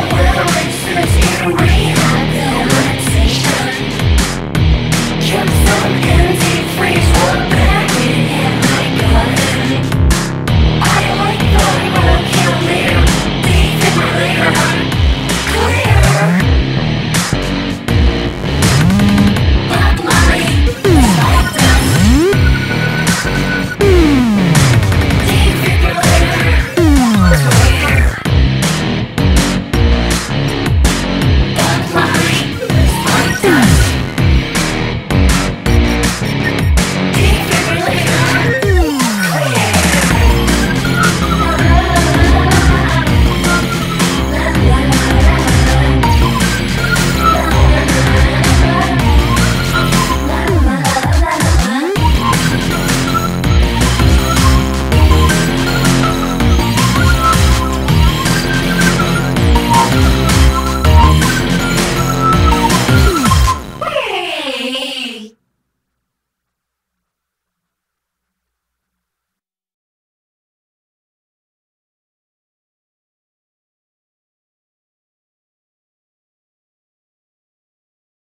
We're the racing team.